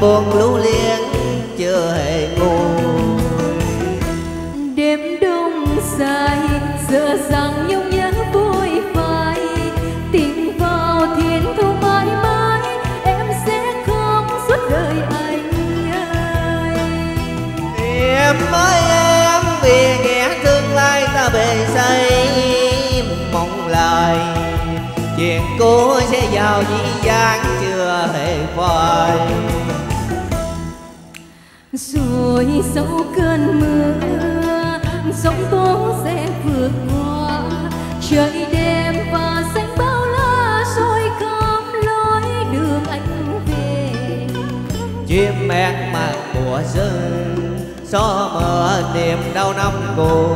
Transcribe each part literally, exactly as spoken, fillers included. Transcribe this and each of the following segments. buồn lưu luyến chưa hề nguôi. Đêm đông dài giờ rằng nhung nhớ vui phai, tình vào thiên thu mãi mãi em sẽ không suốt đời anh ơi. Em ơi em vì nghe tương lai ta bề xây, mong lời chuyện cũ sẽ vào dĩ dàng chưa hề phai. Rồi sau cơn mưa sóng tố sẽ vượt qua, trời đêm và xanh bao la rồi khắp lối đường anh về. Chim én mang mùa rơi gió mờ niềm đau năm cũ,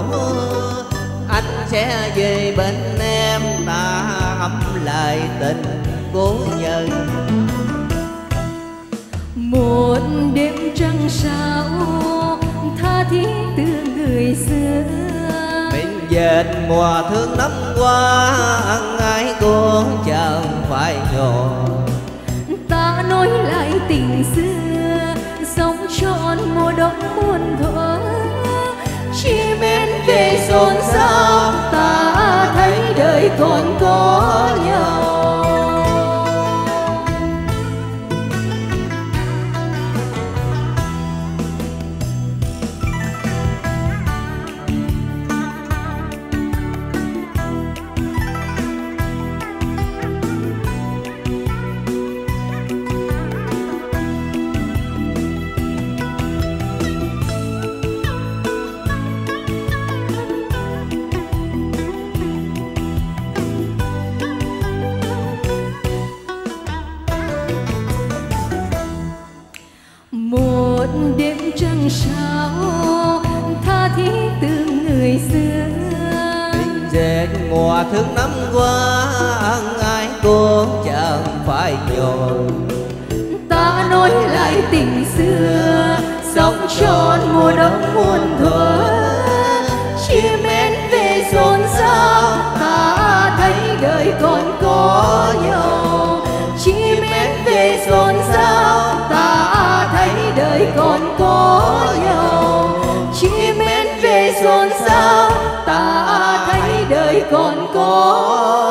anh sẽ về bên em ta hâm lại tình cố nhân. Một đêm trăng sao tha thiết tương người xưa, mình dệt mùa thương năm qua ăn ái cô chẳng phải nhỏ. Ta nối lại tình xưa sống trọn mùa đông muôn thuở, chỉ mến về xôn xao ta thấy đời còn có nhau. Mùa thương năm qua ăn ai cô chẳng phải nhỏ, ta nối lại tình xưa sống tròn mùa đông muôn thuở, chỉ mến về xôn xao ta thấy đời còn có nhau. Chỉ mến về xôn xao ta thấy đời còn có nhau. Chỉ mến về xôn xao ta thấy đời còn có